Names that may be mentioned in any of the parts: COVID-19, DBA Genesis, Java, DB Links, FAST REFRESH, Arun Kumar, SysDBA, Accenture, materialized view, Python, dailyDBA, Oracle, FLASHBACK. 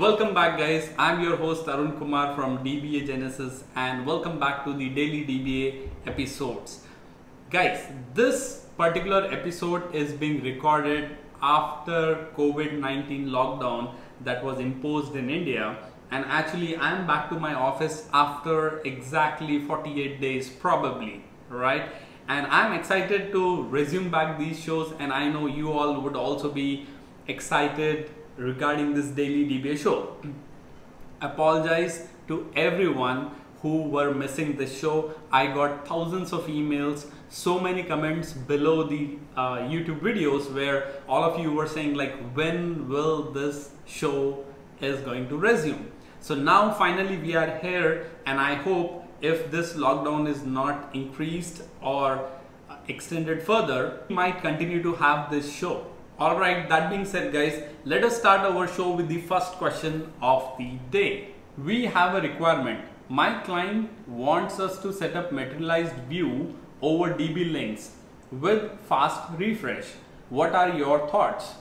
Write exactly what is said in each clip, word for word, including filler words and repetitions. Welcome back guys, I'm your host Arun Kumar from D B A Genesis and welcome back to the daily D B A episodes. Guys, this particular episode is being recorded after COVID nineteen lockdown that was imposed in India, and actually I'm back to my office after exactly forty-eight days probably, right? And I'm excited to resume back these shows, and I know you all would also be excited regarding this daily D B A show. Apologize to everyone who were missing the show. I got thousands of emails, so many comments below the uh, YouTube videos where all of you were saying like, when will this show is going to resume? So now finally we are here, and I hope if this lockdown is not increased or extended further, we might continue to have this show. Alright, that being said guys, let us start our show with the first question of the day. We have a requirement. My client wants us to set up materialized view over D B links with fast refresh. What are your thoughts?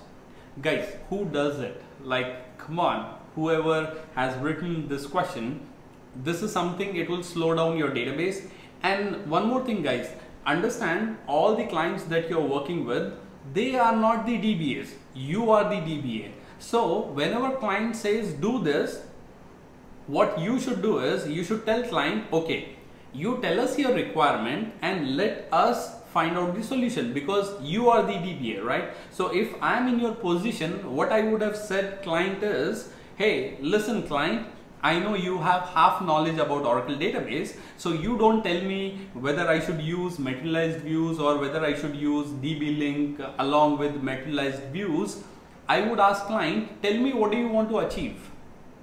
Guys, who does it? Like, come on, whoever has written this question, this is something it will slow down your database. And one more thing guys, understand all the clients that you're working with, they are not the D B As, you are the D B A. So whenever client says do this, what you should do is you should tell client, okay, you tell us your requirement and let us find out the solution, because you are the D B A, right? So if I'm in your position, what I would have said client is, hey, listen client, I know you have half knowledge about Oracle database, so you don't tell me whether I should use materialized views or whether I should use D B link along with materialized views. I would ask client, tell me what do you want to achieve,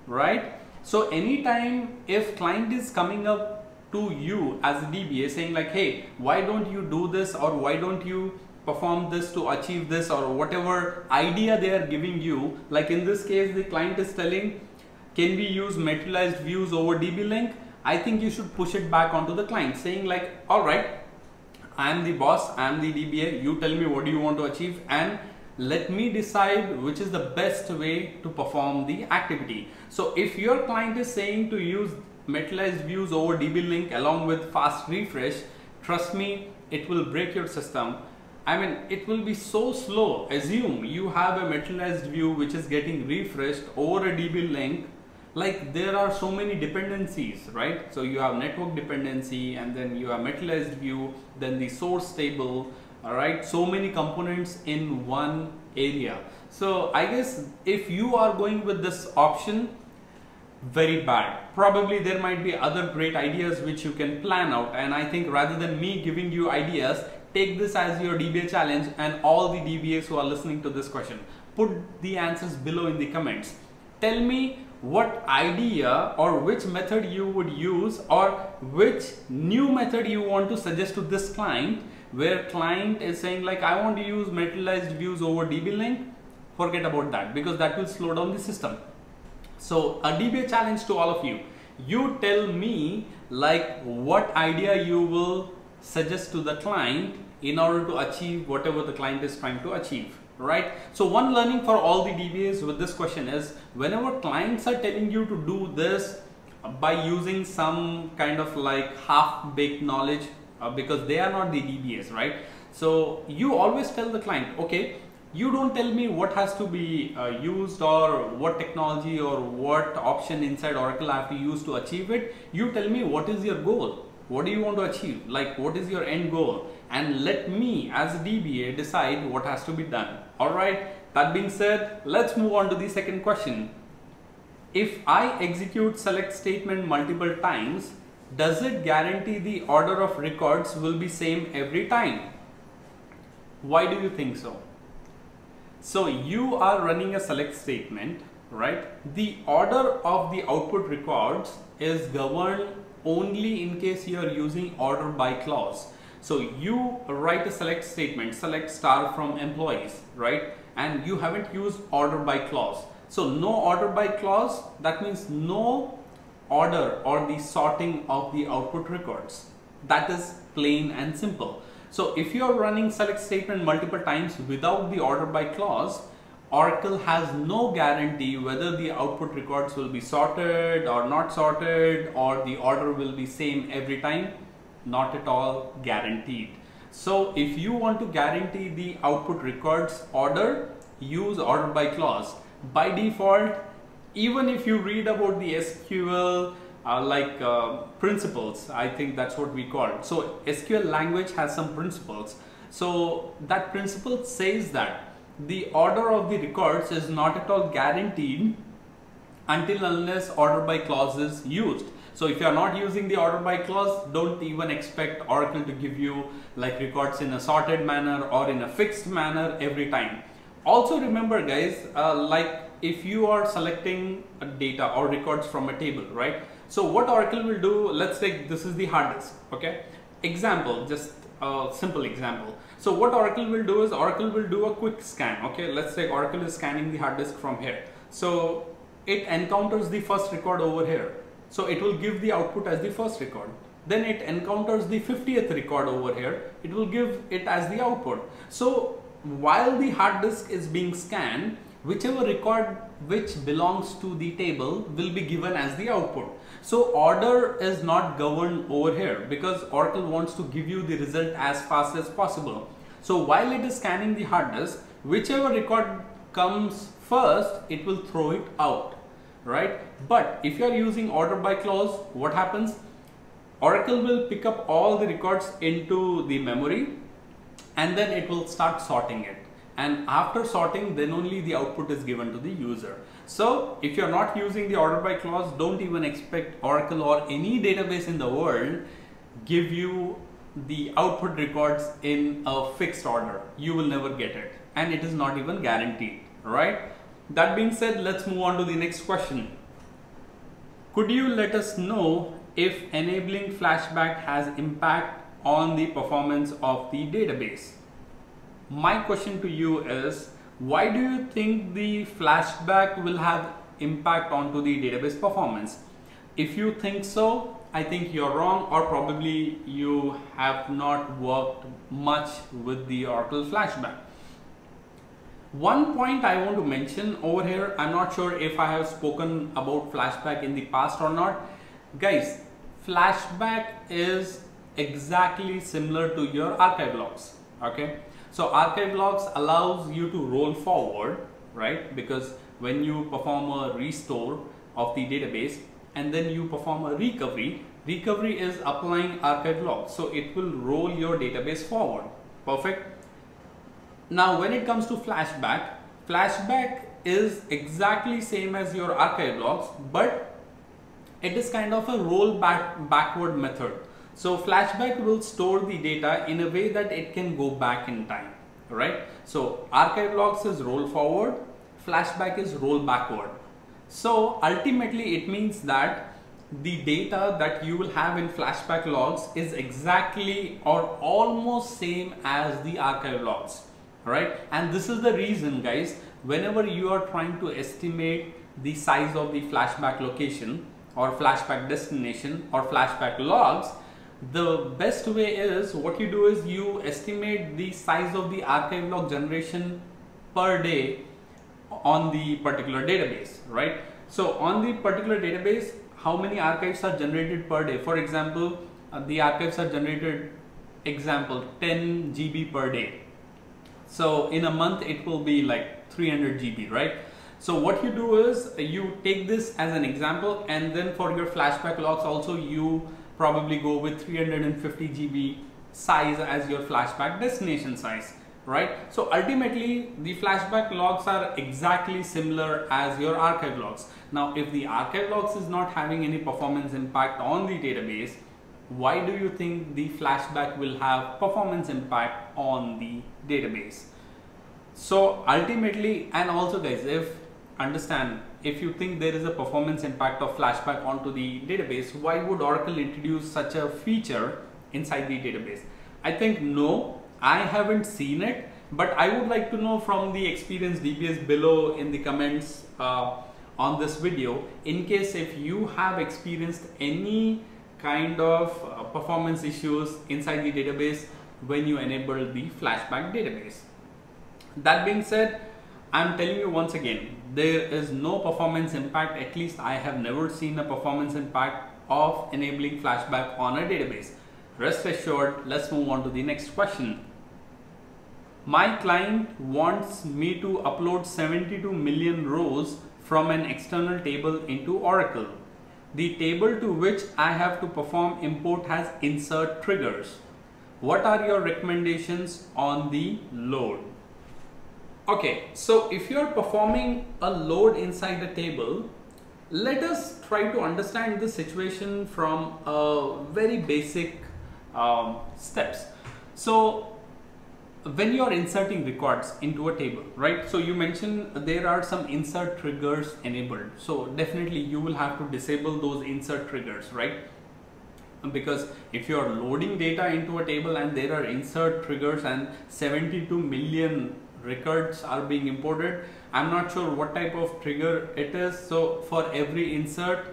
right? So anytime if client is coming up to you as a D B A saying like, hey, why don't you do this or why don't you perform this to achieve this or whatever idea they are giving you, like in this case the client is telling, can we use materialized views over D B link? I think you should push it back onto the client saying like, all right, I am the boss, I am the D B A, you tell me what do you want to achieve and let me decide which is the best way to perform the activity. So if your client is saying to use materialized views over D B link along with fast refresh, trust me, it will break your system. I mean, it will be so slow. Assume you have a materialized view which is getting refreshed over a D B link. Like, there are so many dependencies, right? So you have network dependency, and then you have materialized view, then the source table, all right? So many components in one area. So I guess if you are going with this option, very bad. Probably there might be other great ideas which you can plan out. And I think rather than me giving you ideas, take this as your D B A challenge, and all the D B As who are listening to this question, put the answers below in the comments. Tell me what idea or which method you would use or which new method you want to suggest to this client, where client is saying like, I want to use materialized views over D B link. Forget about that, because that will slow down the system. So a D B A challenge to all of you, you tell me like what idea you will suggest to the client in order to achieve whatever the client is trying to achieve. Right? So one learning for all the D B As with this question is, whenever clients are telling you to do this by using some kind of like half-baked knowledge, uh, because they are not the D B As, right? So you always tell the client, okay, you don't tell me what has to be uh, used or what technology or what option inside Oracle I have to use to achieve it. You tell me what is your goal. What do you want to achieve? Like, what is your end goal? And let me as a D B A decide what has to be done. All right. That being said, let's move on to the second question. If I execute select statement multiple times, does it guarantee the order of records will be same every time? Why do you think so? So you are running a select statement, right? The order of the output records is governed only in case you are using order by clause. So you write a select statement, select star from employees, right? And you haven't used order by clause. So no order by clause, that means no order or the sorting of the output records. That is plain and simple. So if you are running select statement multiple times without the order by clause, Oracle has no guarantee whether the output records will be sorted or not sorted, or the order will be same every time. Not at all guaranteed. So if you want to guarantee the output records order, use order by clause. By default, even if you read about the S Q L uh, like uh, principles, I think that's what we call it. So S Q L language has some principles. So that principle says that the order of the records is not at all guaranteed until unless order by clause is used. So if you are not using the order by clause, don't even expect Oracle to give you like records in a sorted manner or in a fixed manner every time. Also remember guys, uh, like if you are selecting a data or records from a table, right? So what Oracle will do, let's take this is the hard disk, okay? Example, just a simple example. So what Oracle will do is Oracle will do a quick scan, okay? Let's say Oracle is scanning the hard disk from here. So it encounters the first record over here. So it will give the output as the first record. Then it encounters the fiftieth record over here. It will give it as the output. So while the hard disk is being scanned, whichever record which belongs to the table will be given as the output. So order is not governed over here because Oracle wants to give you the result as fast as possible. So while it is scanning the hard disk, whichever record comes first, it will throw it out. Right? But if you are using order by clause, what happens? Oracle will pick up all the records into the memory and then it will start sorting it. And after sorting, then only the output is given to the user. So if you're not using the order by clause, don't even expect Oracle or any database in the world give you the output records in a fixed order. You will never get it. And it is not even guaranteed, right? That being said, let's move on to the next question. Could you let us know if enabling flashback has impact on the performance of the database? My question to you is, why do you think the flashback will have impact onto the database performance? If you think so, I think you're wrong, or probably you have not worked much with the Oracle flashback. One point I want to mention over here, I'm not sure if I have spoken about flashback in the past or not. Guys, flashback is exactly similar to your archive logs, okay? So archive logs allows you to roll forward, right? Because when you perform a restore of the database and then you perform a recovery, recovery is applying archive logs. So it will roll your database forward, perfect? Now when it comes to flashback, flashback is exactly same as your archive logs, but it is kind of a roll back backward method. So flashback will store the data in a way that it can go back in time, right? So archive logs is roll forward, flashback is roll backward. So ultimately it means that the data that you will have in flashback logs is exactly or almost same as the archive logs. Right? And this is the reason guys, whenever you are trying to estimate the size of the flashback location or flashback destination or flashback logs, the best way is what you do is you estimate the size of the archive log generation per day on the particular database, right? So on the particular database, how many archives are generated per day? For example, uh, the archives are generated, example, ten G B per day. So in a month it will be like three hundred G B, right? So what you do is you take this as an example, and then for your flashback logs also you probably go with three hundred fifty G B size as your flashback destination size, right? So ultimately the flashback logs are exactly similar as your archive logs. Now if the archive logs is not having any performance impact on the database, why do you think the flashback will have performance impact on the database? So ultimately, and also guys, if understand, if you think there is a performance impact of flashback onto the database, why would Oracle introduce such a feature inside the database? I think no, I haven't seen it, but I would like to know from the experienced D B As below in the comments uh, on this video, in case if you have experienced any kind of uh, performance issues inside the database when you enable the flashback database. That being said, I'm telling you once again, there is no performance impact. At least I have never seen a performance impact of enabling flashback on a database. Rest assured, let's move on to the next question. My client wants me to upload seventy-two million rows from an external table into Oracle. The table to which I have to perform import has insert triggers. What are your recommendations on the load? Okay, so if you're performing a load inside the table, let us try to understand the situation from a very basic um, steps. So when you're inserting records into a table, right? So you mentioned there are some insert triggers enabled. So definitely you will have to disable those insert triggers, right? Because if you are loading data into a table and there are insert triggers and seventy-two million records are being imported, I'm not sure what type of trigger it is. So for every insert,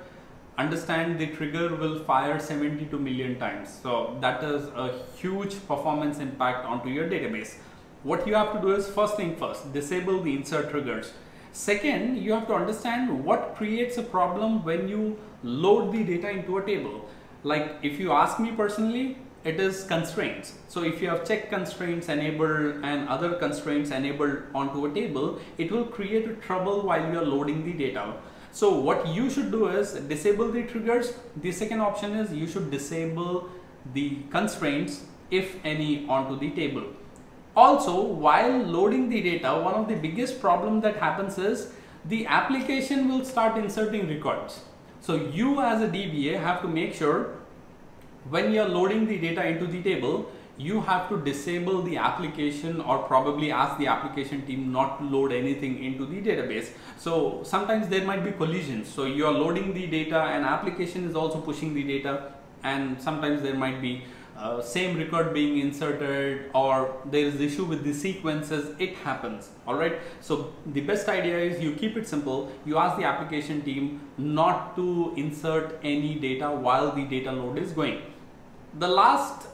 understand the trigger will fire seventy-two million times. So that is a huge performance impact onto your database. What you have to do is, first thing first, disable the insert triggers. Second, you have to understand what creates a problem when you load the data into a table. Like if you ask me personally, it is constraints. So if you have check constraints enabled and other constraints enabled onto a table, it will create a trouble while you are loading the data. So what you should do is disable the triggers. The second option is you should disable the constraints, if any, onto the table. Also, while loading the data, one of the biggest problems that happens is the application will start inserting records. So you as a D B A have to make sure when you're loading the data into the table, you have to disable the application or probably ask the application team not to load anything into the database. So sometimes there might be collisions. So you're loading the data and application is also pushing the data, and sometimes there might be uh, same record being inserted, or there is issue with the sequences. It happens. All right. So the best idea is you keep it simple. You ask the application team not to insert any data while the data load is going. The last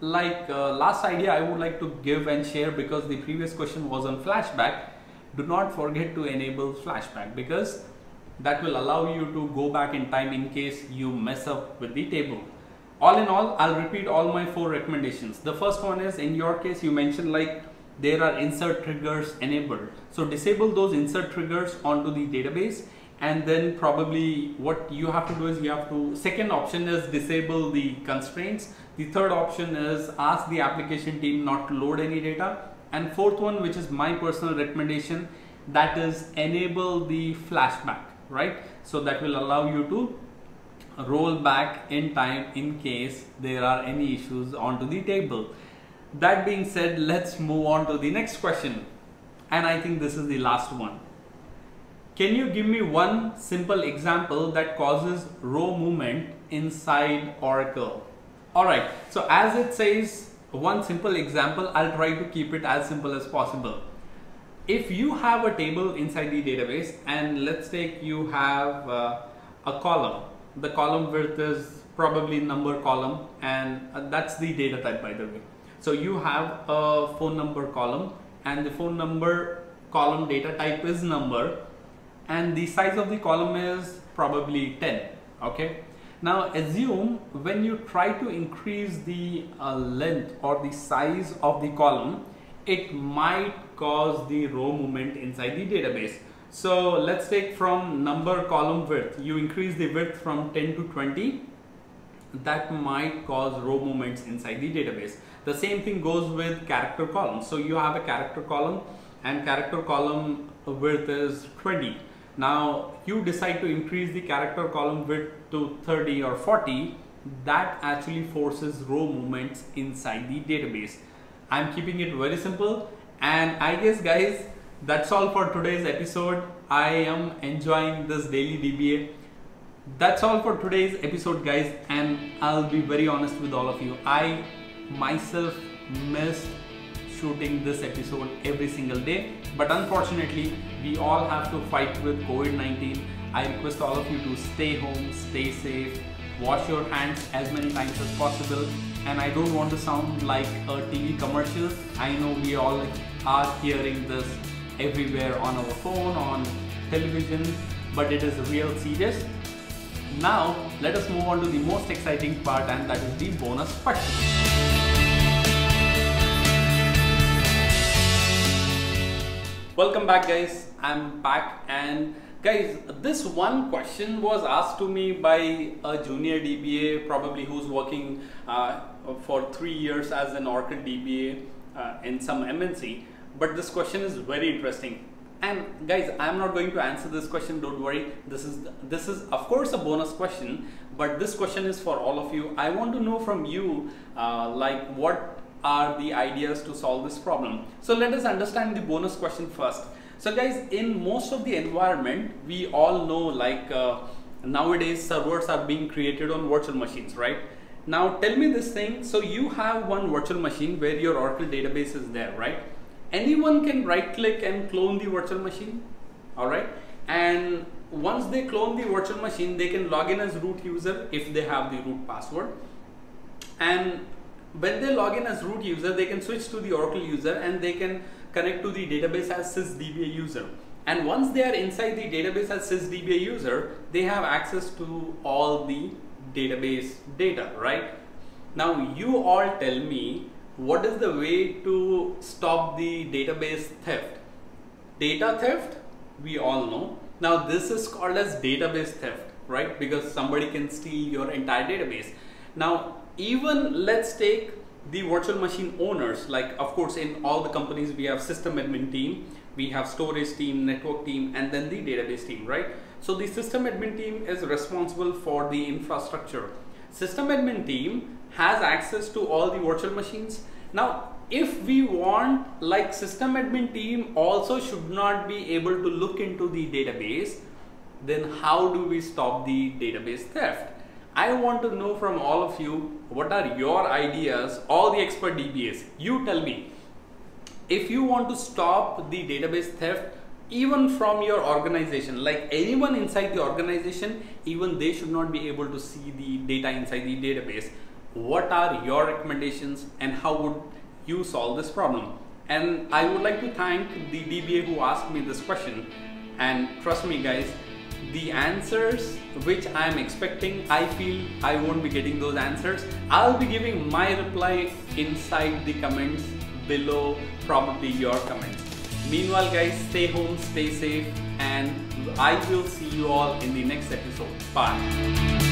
like uh, last idea I would like to give and share, because the previous question was on flashback, do not forget to enable flashback, because that will allow you to go back in time in case you mess up with the table. All in all, I'll repeat all my four recommendations. The first one is, in your case, you mentioned like there are insert triggers enabled. So disable those insert triggers onto the database. And then probably what you have to do is you have to, second option is disable the constraints. The third option is ask the application team not to load any data. And fourth one, which is my personal recommendation, that is enable the flashback, right? So that will allow you to roll back in time in case there are any issues onto the table. That being said, let's move on to the next question. And I think this is the last one. Can you give me one simple example that causes row movement inside Oracle? All right, so as it says, one simple example, I'll try to keep it as simple as possible. If you have a table inside the database, and let's take you have uh, a column, the column width is probably number column, and uh, that's the data type, by the way. So you have a phone number column, and the phone number column data type is number, and the size of the column is probably ten. Okay, now assume when you try to increase the uh, length or the size of the column, it might cause the row movement inside the database. So let's take from number column width, you increase the width from ten to twenty, that might cause row movements inside the database. The same thing goes with character column. So you have a character column, and character column width is twenty. Now you decide to increase the character column width to thirty or forty, that actually forces row movements inside the database. I'm keeping it very simple, and I guess guys, that's all for today's episode. I am enjoying this daily D B A. That's all for today's episode guys, and I'll be very honest with all of you. I myself missed shooting this episode every single day, but unfortunately we all have to fight with COVID nineteen. I request all of you to stay home, stay safe, wash your hands as many times as possible, and I don't want to sound like a T V commercial. I know we all are hearing this everywhere on our phone, on television, but it is real serious. Now let us move on to the most exciting part, and that is the bonus part. Welcome back guys, I'm back, and guys, this one question was asked to me by a junior D B A probably who's working uh, for three years as an Oracle D B A uh, in some M N C, but this question is very interesting. And guys, I'm not going to answer this question, don't worry. This is, this is of course a bonus question, but this question is for all of you. I want to know from you uh, like what are the ideas to solve this problem. So let us understand the bonus question first. So guys, in most of the environment, we all know like uh, nowadays servers are being created on virtual machines, right? Now tell me this thing, so you have one virtual machine where your Oracle database is there, right? Anyone can right click and clone the virtual machine, all right? And once they clone the virtual machine, they can log in as root user if they have the root password, and when they log in as root user, they can switch to the Oracle user and they can connect to the database as SysDBA user. And once they are inside the database as SysDBA user, they have access to all the database data, right? Now you all tell me, what is the way to stop the database theft? Data theft, we all know. Now this is called as database theft, right? Because somebody can steal your entire database. Now, even let's take the virtual machine owners, like of course in all the companies we have system admin team, we have storage team, network team, and then the database team, right? So the system admin team is responsible for the infrastructure. System admin team has access to all the virtual machines. Now if we want, like system admin team also should not be able to look into the database, then how do we stop the database theft? I want to know from all of you, what are your ideas, all the expert D B As, you tell me. If you want to stop the database theft, even from your organization, like anyone inside the organization, even they should not be able to see the data inside the database. What are your recommendations and how would you solve this problem? And I would like to thank the D B A who asked me this question, and trust me guys, the answers which I am expecting, I feel I won't be getting those answers. I'll be giving my reply inside the comments below, probably your comments. Meanwhile guys, stay home, stay safe, and I will see you all in the next episode. Bye.